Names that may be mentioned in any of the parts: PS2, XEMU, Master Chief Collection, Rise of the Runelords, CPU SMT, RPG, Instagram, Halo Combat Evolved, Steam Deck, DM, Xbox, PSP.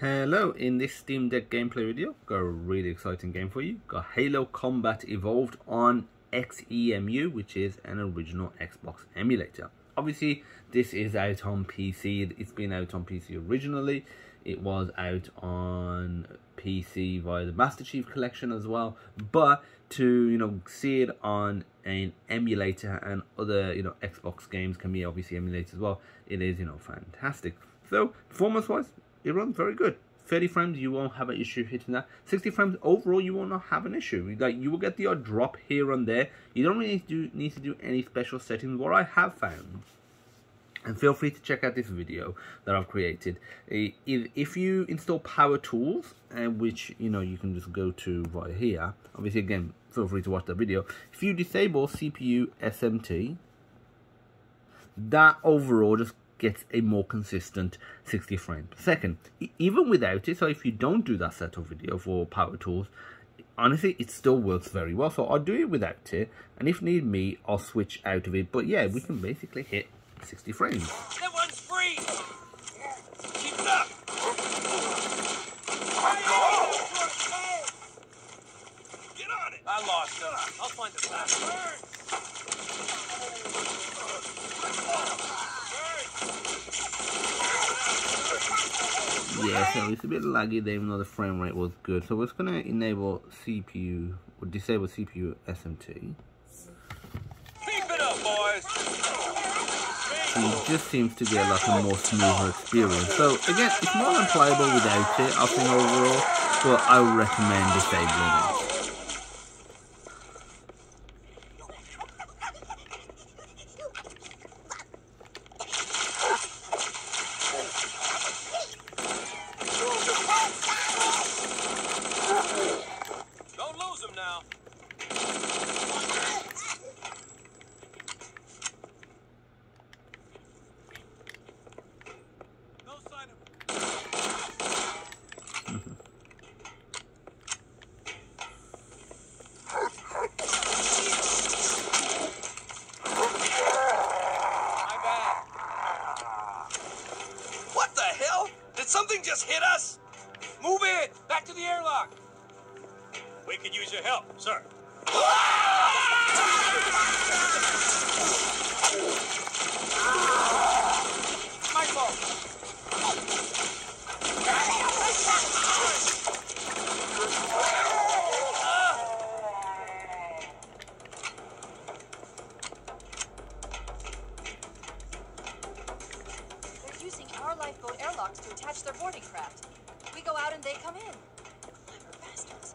Hello, in this Steam Deck gameplay video, I've got a really exciting game for you. Got Halo Combat Evolved on XEMU, which is an original Xbox emulator. Obviously, this is out on PC. It's been out on PC originally. It was out on PC via the Master Chief Collection as well. But to see it on an emulator and other Xbox games can be obviously emulated as well. It is fantastic. So performance-wise, it runs very good. 30 frames, you won't have an issue hitting that. 60 frames overall, you will not have an issue. Like, you will get the odd drop here and there. You don't really need to do any special settings. What I have found, and feel free to check out this video that I've created, if you install power tools, which you can just go to right here. Obviously, again, feel free to watch that video. If you disable CPU SMT, that overall just gets a more consistent 60 frames per second, even without it. So if you don't do that setup video for power tools, honestly, it still works very well. So I'll do it without it, and if need be, I'll switch out of it. But yeah, we can basically hit 60 frames. That one's free. Keep it up. Get on it. I lost. I'll find the last bird. Yeah, so it's a bit laggy there, even though the frame rate was good. So we're just going to enable CPU, or disable CPU SMT. Keep it up, boys. And it just seems to get like a more smoother experience. So again, it's more than playable without it, I think, overall, but I would recommend disabling it. Something just hit us! Move it! Back to the airlock! We could use your help, sir. My fault. They're using our lifeboat airlocks to attach their boarding craft. We go out and they come in. Clever bastards.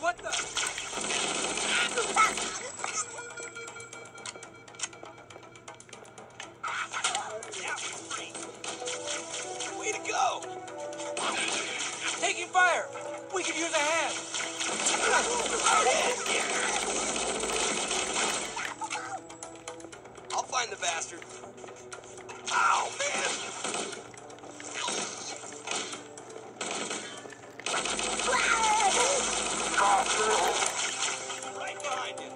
What the? That was free. Way to go. Taking fire! We could use a hand! I'll find the bastard. Ow, man! Right behind you.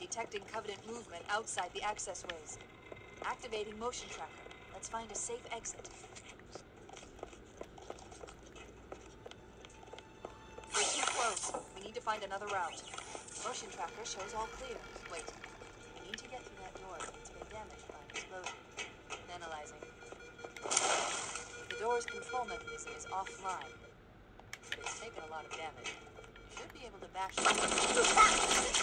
Detecting Covenant movement outside the access ways. Activating motion tracker. Let's find a safe exit. We're too close. We need to find another route. Motion tracker shows all clear. Wait. We need to get through that door. It's been damaged by an explosion. Analyzing. The door's control mechanism is offline. It's taken a lot of damage. You should be able to bash it.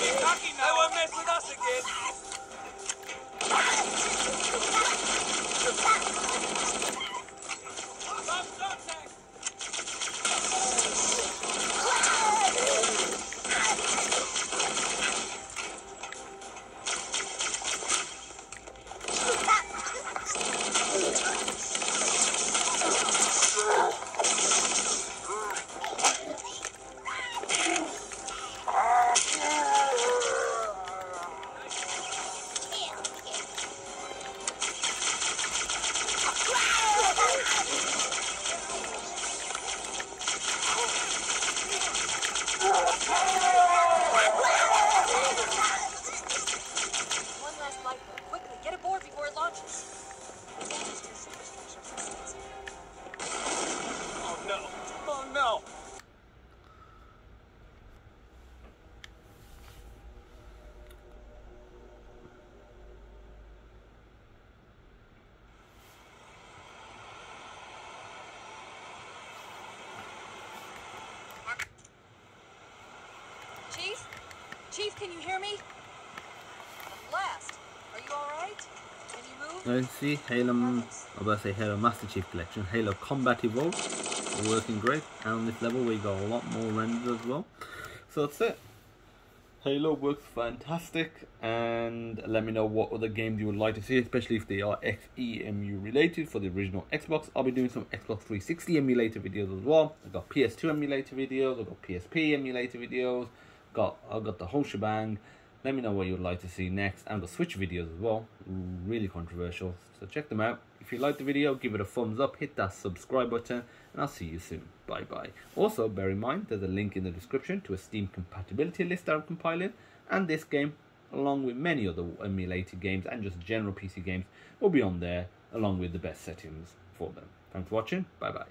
Keep talking, no one mess with us again. One last light boat. Quickly, get aboard before it launches. The damage to the superstructure persists. Oh no! Oh no! Chief, can you hear me? At last, are you alright? Can you move? I see Halo, I'm about to say Halo Master Chief Collection, Halo Combat Evolved, working great, and on this level we got a lot more renders as well. So that's it. Halo works fantastic, and let me know what other games you would like to see, especially if they are XEMU related for the original Xbox. I'll be doing some Xbox 360 emulator videos as well. I've got PS2 emulator videos, I've got PSP emulator videos. I've got the whole shebang. Let me know what you'd like to see next, and the Switch videos as well, really controversial, so check them out. If you liked the video, give it a thumbs up, hit that subscribe button, and I'll see you soon. Bye bye. Also bear in mind there's a link in the description to a Steam compatibility list that I'm compiling, and this game along with many other emulated games and just general PC games will be on there along with the best settings for them. Thanks for watching. Bye bye.